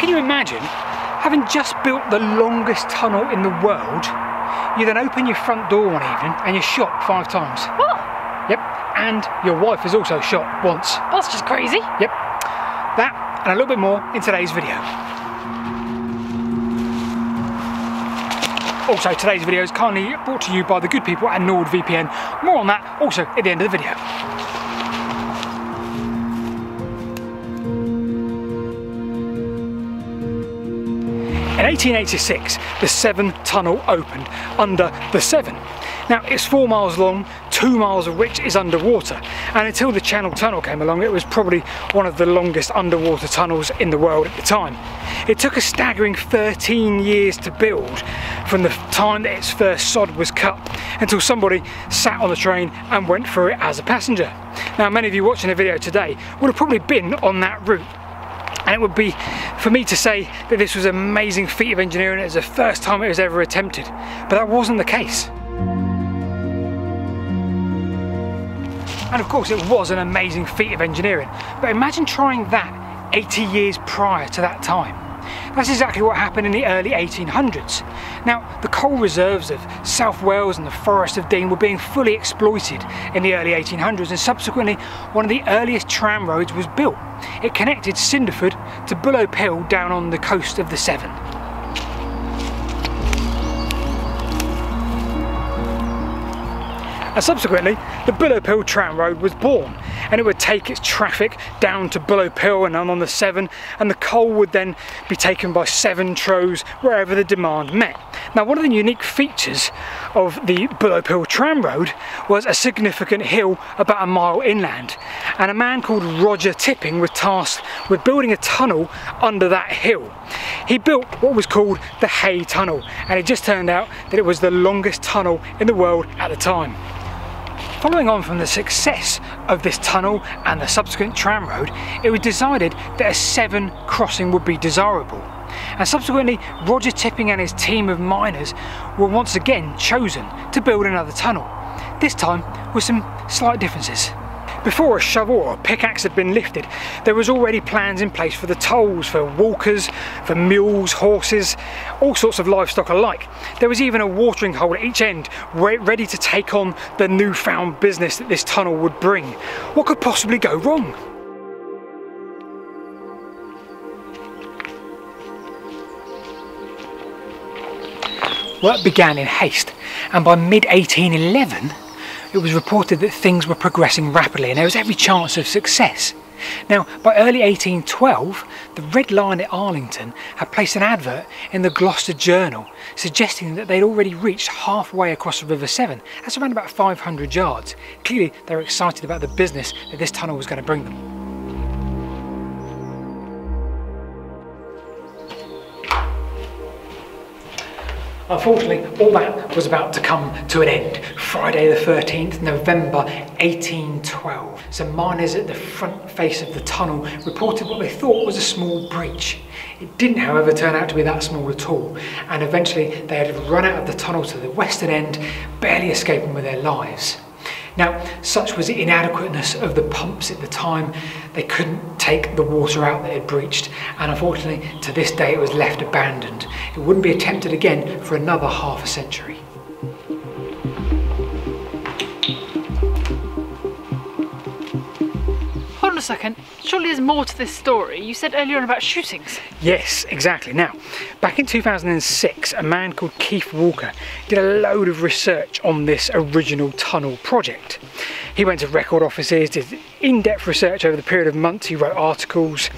Can you imagine having just built the longest tunnel in the world? You then open your front door one evening and you're shot 5 times. What? Yep. And your wife is also shot once. That's just crazy. Yep. That and a little bit more in today's video. Also, today's video is kindly brought to you by the good people at NordVPN. More on that also at the end of the video. In 1886, the Severn Tunnel opened under the Severn. Now, it's 4 miles long, 2 miles of which is underwater, and until the Channel Tunnel came along, it was probably one of the longest underwater tunnels in the world at the time. It took a staggering 13 years to build, from the time that its first sod was cut until somebody sat on the train and went through it as a passenger. Now, many of you watching the video today would have probably been on that route. And it would be for me to say that this was an amazing feat of engineering. It was the first time it was ever attempted, but that wasn't the case. And of course it was an amazing feat of engineering, but imagine trying that 80 years prior to that time. That's exactly what happened in the early 1800s. Now, the coal reserves of South Wales and the Forest of Dean were being fully exploited in the early 1800s, and subsequently one of the earliest tram roads was built. It connected Cinderford to Bullo Pill down on the coast of the Severn. And subsequently, the Bullo Pill Tram Road was born, and it would take its traffic down to Bullo Pill and on the Severn, and the coal would then be taken by Severn Trows wherever the demand met. Now, one of the unique features of the Bullo Pill Tram Road was a significant hill about a mile inland, and a man called Roger Tipping was tasked with building a tunnel under that hill. He built what was called the Hay Tunnel, and it just turned out that it was the longest tunnel in the world at the time. Following on from the success of this tunnel and the subsequent tram road, it was decided that a Severn crossing would be desirable. And subsequently, Roger Tipping and his team of miners were once again chosen to build another tunnel, this time with some slight differences. Before a shovel or a pickaxe had been lifted, there was already plans in place for the tolls, for walkers, for mules, horses, all sorts of livestock alike. There was even a watering hole at each end, ready to take on the newfound business that this tunnel would bring. What could possibly go wrong? Work began in haste, and by mid-1811, it was reported that things were progressing rapidly and there was every chance of success. Now, by early 1812, the Red Lion at Arlington had placed an advert in the Gloucester Journal suggesting that they'd already reached halfway across the River Severn. That's around about 500 yards. Clearly, they were excited about the business that this tunnel was going to bring them. Unfortunately, all that was about to come to an end. Friday the 13th, November 1812. Some miners at the front face of the tunnel reported what they thought was a small breach. It didn't, however, turn out to be that small at all, and eventually they had run out of the tunnel to the western end, barely escaping with their lives. Now, such was the inadequateness of the pumps at the time, they couldn't take the water out that had breached, and unfortunately to this day it was left abandoned. It wouldn't be attempted again for another half a century. Hold on a second, surely there's more to this story. You said earlier on about shootings. Yes, exactly. Now, back in 2006, a man called Keith Walker did a load of research on this original tunnel project. He went to record offices, did in-depth research over the period of months, he wrote articles,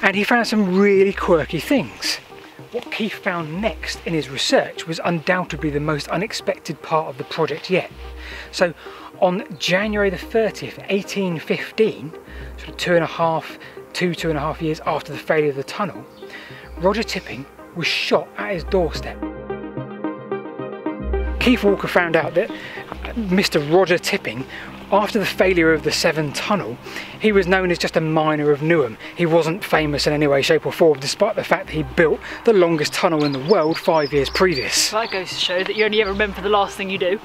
and he found some really quirky things. What Keith found next in his research was undoubtedly the most unexpected part of the project yet. So on January the 30th, 1815, sort of 2.5 years after the failure of the tunnel, Roger Tipping was shot at his doorstep. Keith Walker found out that Mr. Roger Tipping, after the failure of the Severn Tunnel, he was known as just a miner of Newham. He wasn't famous in any way, shape or form, despite the fact that he built the longest tunnel in the world 5 years previous. That goes to show that you only ever remember the last thing you do.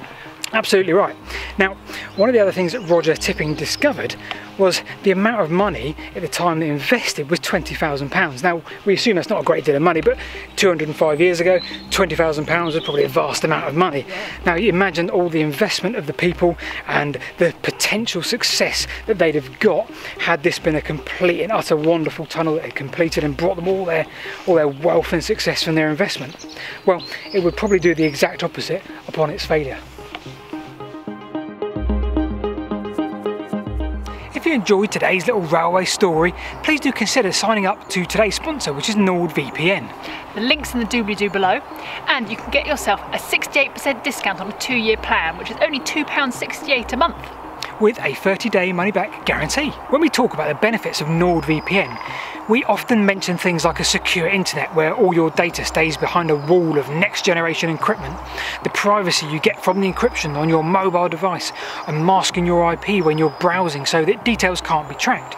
Absolutely right. Now, one of the other things that Roger Tipping discovered was the amount of money at the time they invested was £20,000. Now, we assume that's not a great deal of money, but 205 years ago, £20,000 was probably a vast amount of money. Now, you imagine all the investment of the people and the potential success that they'd have got had this been a complete and utter wonderful tunnel that had completed and brought them all their wealth and success from their investment. Well, it would probably do the exact opposite upon its failure. If you enjoyed today's little railway story, please do consider signing up to today's sponsor, which is NordVPN. The link's in the doobly-doo below, and you can get yourself a 68% discount on a 2-year plan, which is only £2.68 a month. With a 30-day money-back guarantee. When we talk about the benefits of NordVPN, we often mention things like a secure internet where all your data stays behind a wall of next-generation encryption, the privacy you get from the encryption on your mobile device, and masking your IP when you're browsing so that details can't be tracked.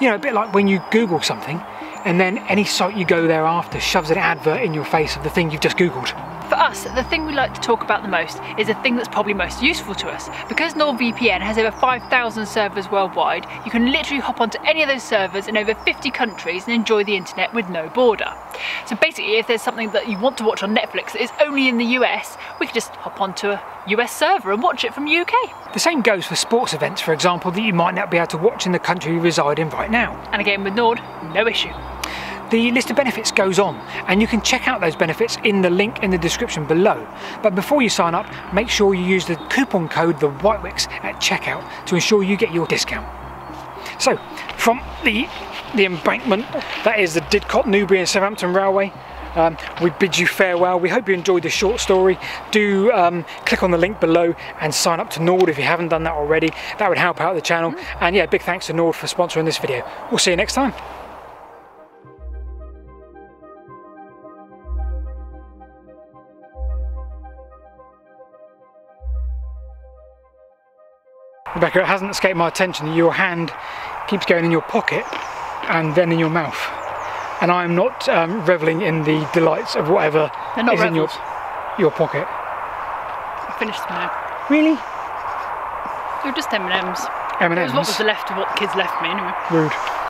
You know, a bit like when you Google something, and then any site you go thereafter shoves an advert in your face of the thing you've just Googled. For us, the thing we like to talk about the most is the thing that's probably most useful to us. Because NordVPN has over 5,000 servers worldwide, you can literally hop onto any of those servers in over 50 countries and enjoy the internet with no border. So basically, if there's something that you want to watch on Netflix that is only in the US, we can just hop onto a US server and watch it from the UK. The same goes for sports events, for example, that you might not be able to watch in the country you reside in right now. And again, with Nord, no issue. The list of benefits goes on, and you can check out those benefits in the link in the description below. But before you sign up, make sure you use the coupon code The Whitewicks at checkout to ensure you get your discount. So, from the embankment, that is the Didcot Newbury and Southampton Railway, we bid you farewell. We hope you enjoyed this short story. Do click on the link below and sign up to Nord if you haven't done that already. That would help out the channel. And yeah, big thanks to Nord for sponsoring this video. We'll see you next time. Rebecca, it hasn't escaped my attention that your hand keeps going in your pocket and then in your mouth. And I'm not revelling in the delights of whatever is revels. In your pocket. I finished them now. Really? They were just M&Ms. M&Ms? It was what was left of what the kids left me anyway. Rude.